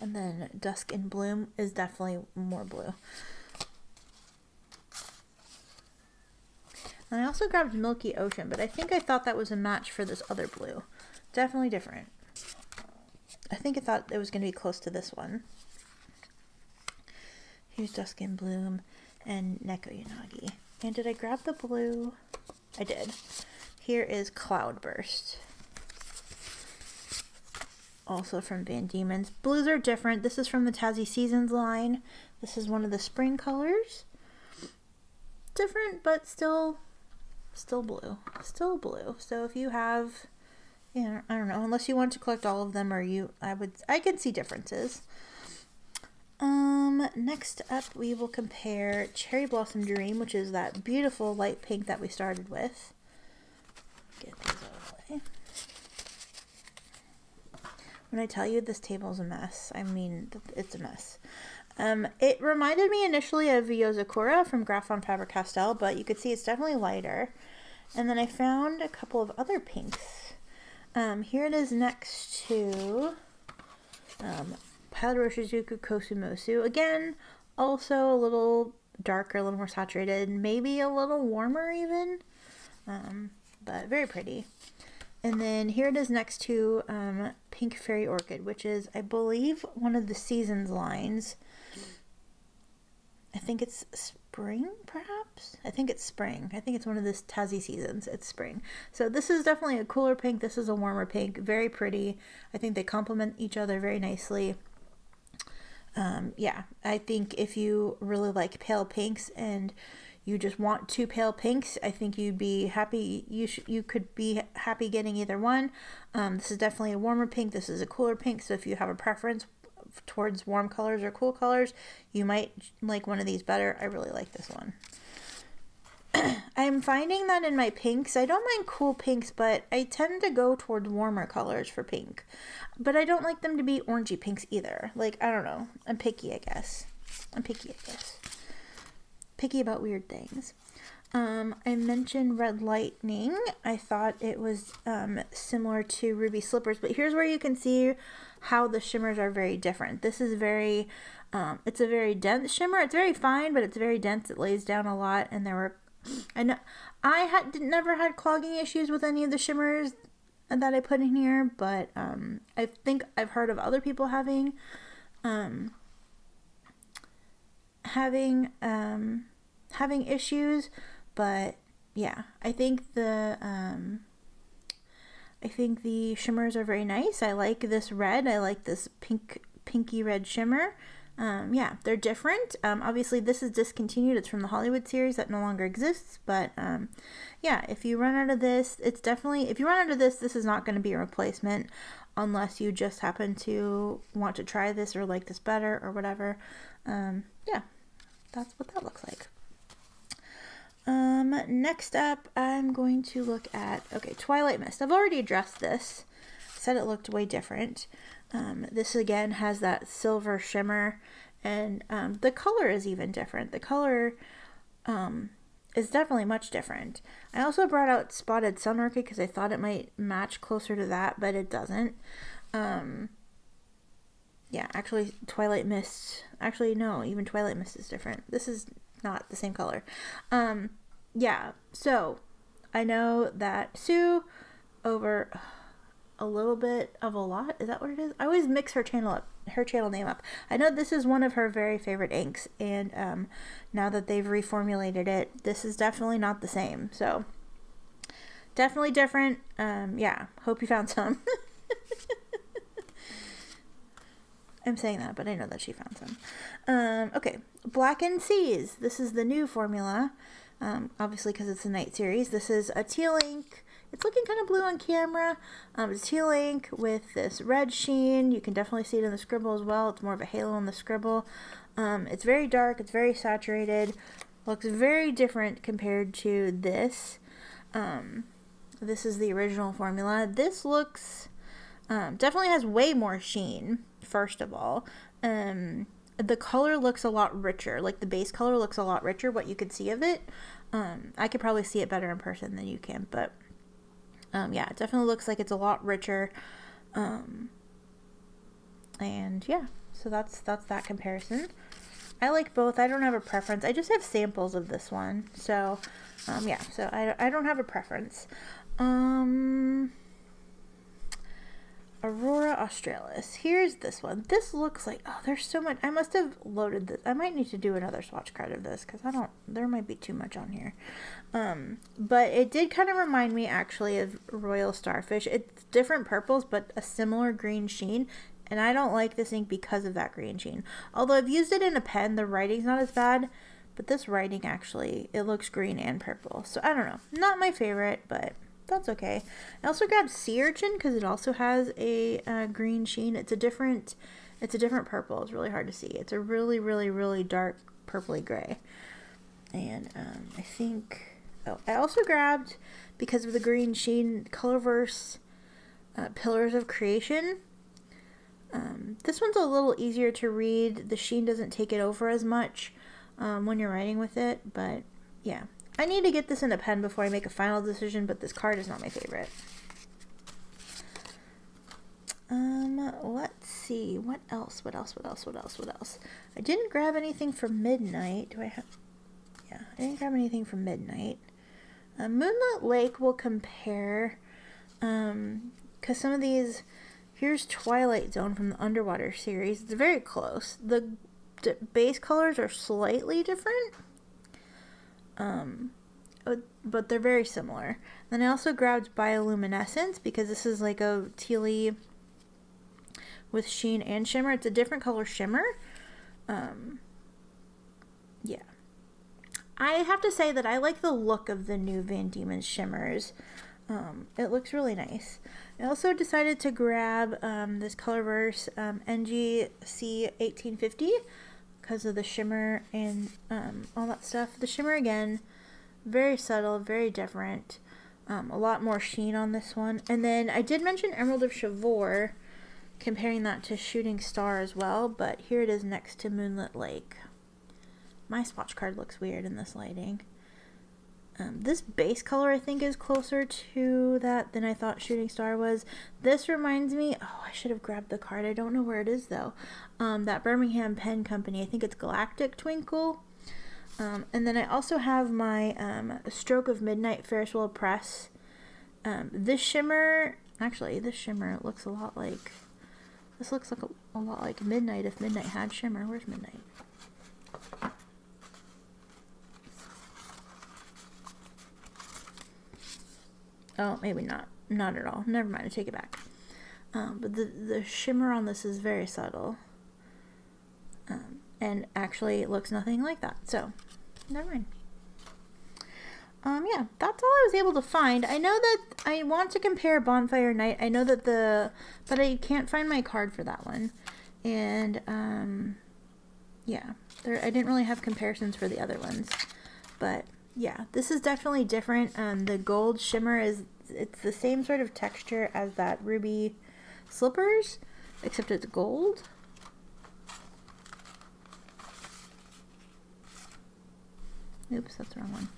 And then Dusk in Bloom is definitely more blue. And I also grabbed Milky Ocean, but I think I thought that was a match for this other blue. Definitely different. I think I thought it was going to be close to this one. Here's Dusk in Bloom and Neko Yanagi. And did I grab the blue? I did. Here is Cloudburst. also from Van Diemen's. Blues are different. This is from the Tassie Seasons line. This is one of the spring colors. Different, but still, still blue. Still blue. So if you have, you know, I don't know, unless you want to collect all of them, or you, I would, I can see differences. Um, next up we will compare Cherry Blossom Dream, which is that beautiful light pink that we started with. Get these out of the way. When I tell you this table's a mess, I mean, it's a mess. Um, it reminded me initially of Yozakura from Graf von Faber-Castell, but you could see it's definitely lighter. And then I found a couple of other pinks. Um, here it is next to, um, Padoroshizuku Kosumosu. Again, also a little darker, a little more saturated, maybe a little warmer even, um, but very pretty. And then here it is next to um, Pink Fairy Orchid, which is, I believe, one of the Seasons lines. I think it's spring, perhaps? I think it's spring. I think it's one of the Tassie Seasons. It's spring. So this is definitely a cooler pink. This is a warmer pink. Very pretty. I think they complement each other very nicely. Um, yeah, I think if you really like pale pinks and you just want two pale pinks, I think you'd be happy. You sh you could be happy getting either one. Um, this is definitely a warmer pink. This is a cooler pink. So if you have a preference towards warm colors or cool colors, you might like one of these better. I really like this one. I'm finding that in my pinks, I don't mind cool pinks, but I tend to go towards warmer colors for pink. But I don't like them to be orangey pinks either. Like, I don't know. I'm picky, I guess. I'm picky, I guess. Picky about weird things. Um, I mentioned Red Lightning. I thought it was um, similar to Ruby Slippers, but here's where you can see how the shimmers are very different. This is very, um, it's a very dense shimmer. It's very fine, but it's very dense. It lays down a lot, and there were, I know, I had never had clogging issues with any of the shimmers that I put in here, but um, I think I've heard of other people having, um, having, um, having issues. But yeah, I think the um, I think the shimmers are very nice. I like this red. I like this pink, pinky red shimmer. Um, yeah, they're different. Um, obviously, this is discontinued. It's from the Hollywood series that no longer exists. But um, yeah, if you run out of this, it's definitely, if you run out of this, this is not going to be a replacement unless you just happen to want to try this or like this better or whatever. Um, yeah, that's what that looks like. Um, next up, I'm going to look at, okay, Twilight Mist. I've already addressed this. I said it looked way different. Um, this again has that silver shimmer, and um, the color is even different. The color um, is definitely much different. I also brought out Spotted Sun Orchid because I thought it might match closer to that, but it doesn't. Um, yeah, actually, Twilight Mist, actually, no, even Twilight Mist is different. This is not the same color. Um, yeah, so I know that Sue over a little bit of a lot, is that what it is? I always mix her channel up, her channel name up. I know this is one of her very favorite inks, and um, now that they've reformulated it, this is definitely not the same. So definitely different. Um, yeah, hope you found some. I'm saying that, but I know that she found some. Um, okay, Blackened Seas. This is the new formula, um, obviously because it's the Night series. This is a teal ink. It's looking kind of blue on camera. Um, it's teal ink with this red sheen. You can definitely see it in the scribble as well. It's more of a halo on the scribble. Um, it's very dark. It's very saturated. Looks very different compared to this. Um, this is the original formula. This looks... Um, definitely has way more sheen, first of all. Um, the color looks a lot richer. Like, the base color looks a lot richer, what you could see of it. Um, I could probably see it better in person than you can, but um, yeah, it definitely looks like it's a lot richer. Um, and yeah, so that's, that's that comparison. I like both. I don't have a preference. I just have samples of this one. So um, yeah, so I, I don't have a preference. Um... Aurora Australis. Here's this one. This looks like, oh, there's so much. I must have loaded this. I might need to do another swatch card of this because I don't, there might be too much on here. Um, but it did kind of remind me actually of Royal Starfish. It's different purples, but a similar green sheen. And I don't like this ink because of that green sheen. Although I've used it in a pen, the writing's not as bad. But this writing actually, it looks green and purple. So I don't know. Not my favorite, but that's okay. I also grabbed Sea Urchin because it also has a uh, green sheen. It's a different, it's a different purple. It's really hard to see. It's a really, really, really dark purpley gray. And um, I think, oh, I also grabbed, because of the green sheen, Colorverse uh, Pillars of Creation. Um, this one's a little easier to read. The sheen doesn't take it over as much um, when you're writing with it, but yeah. I need to get this in a pen before I make a final decision, but this card is not my favorite. Um, let's see. What else? What else? What else? What else? What else? I didn't grab anything for Midnight. Do I have... Yeah, I didn't grab anything for Midnight. Uh, Moonlit Lake will compare, um, because some of these... Here's Twilight Zone from the Underwater series. It's very close. The d base colors are slightly different. Um, but they're very similar. Then I also grabbed Bioluminescence because this is like a tealy with sheen and shimmer. It's a different color shimmer. Um, yeah. I have to say that I like the look of the new Van Diemen's shimmers. Um, it looks really nice. I also decided to grab um, this Colorverse um, N G C eighteen fifty. Because of the shimmer and um, all that stuff. The shimmer, again, very subtle, very different. Um, a lot more sheen on this one. And then I did mention Emerald of Chivor, comparing that to Shooting Star as well, but here it is next to Moonlit Lake. My swatch card looks weird in this lighting. Um, this base color, I think, is closer to that than I thought Shooting Star was. This reminds me... Oh, I should have grabbed the card. I don't know where it is, though. Um, that Birmingham Pen Company. I think it's Galactic Twinkle. Um, and then I also have my um, Stroke of Midnight Ferris Wheel Press. Um, this shimmer... Actually, this shimmer looks a lot like... This looks like a, a lot like Midnight if Midnight had shimmer. Where's Midnight? Oh, maybe not. Not at all. Never mind. I take it back. Um, but the, the shimmer on this is very subtle. Um, and actually, it looks nothing like that. So, never mind. Um, yeah, that's all I was able to find. I know that I want to compare Bonfire Night. I know that the... But I can't find my card for that one. And, um... yeah. There, I didn't really have comparisons for the other ones. But... yeah, this is definitely different. Um, the gold shimmer is, it's the same sort of texture as that ruby slippers, except it's gold. Oops, that's the wrong one.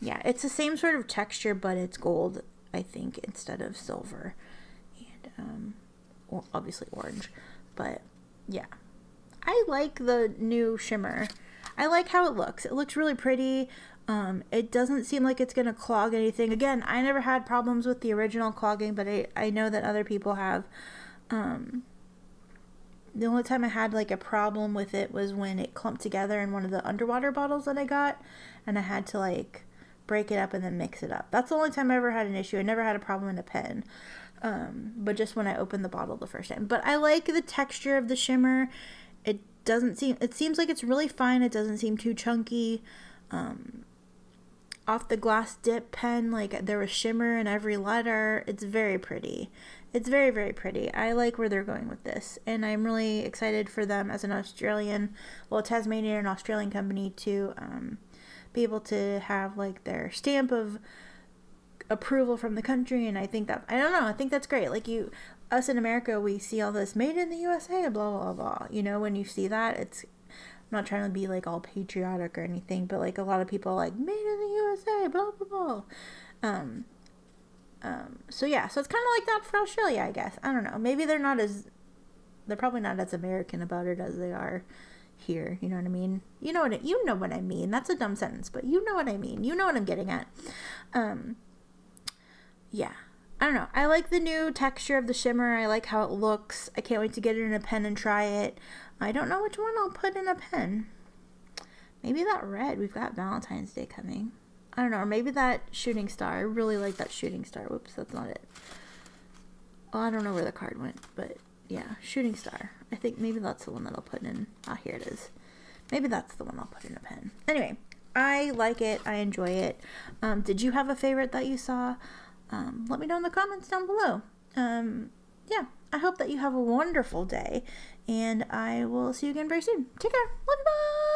Yeah, it's the same sort of texture, but it's gold, I think, instead of silver. And, um, well, obviously orange, but yeah. I like the new shimmer. I like how it looks. It looks really pretty. Um, it doesn't seem like it's going to clog anything. Again, I never had problems with the original clogging, but I, I know that other people have. Um, the only time I had like a problem with it was when it clumped together in one of the underwater bottles that I got, and I had to like break it up and then mix it up. That's the only time I ever had an issue. I never had a problem in a pen. Um, but just when I opened the bottle the first time. But I like the texture of the shimmer. It doesn't seem, it seems like it's really fine. It doesn't seem too chunky. Um, off the glass dip pen, like there was shimmer in every letter. It's very pretty. It's very, very pretty. I like where they're going with this. And I'm really excited for them as an Australian, well, Tasmanian and Australian company to um, be able to have like their stamp of approval from the country. And I think that, I don't know, I think that's great. Like you, us in America, we see all this made in the U S A, blah, blah, blah. You know, when you see that, it's, I'm not trying to be like all patriotic or anything, but like a lot of people are like made in the U S A, blah, blah, blah. Um, um, so yeah, so it's kind of like that for Australia, I guess. I don't know. Maybe they're not as, they're probably not as American about it as they are here. You know what I mean? You know what, you know what I mean. That's a dumb sentence, but you know what I mean. You know what I'm getting at. Um, yeah. I don't know. I like the new texture of the shimmer. I like how it looks. I can't wait to get it in a pen and try it. I don't know which one I'll put in a pen. Maybe that red. We've got Valentine's Day coming. I don't know. Or maybe that Shooting Star. I really like that Shooting Star. Whoops, that's not it. Oh, I don't know where the card went, but yeah, Shooting Star. I think maybe that's the one that I'll put in. Ah, here it is. Maybe that's the one I'll put in a pen. Anyway, I like it. I enjoy it. Um, did you have a favorite that you saw? Um, let me know in the comments down below. Um, yeah, I hope that you have a wonderful day, and I will see you again very soon. Take care. Bye-bye.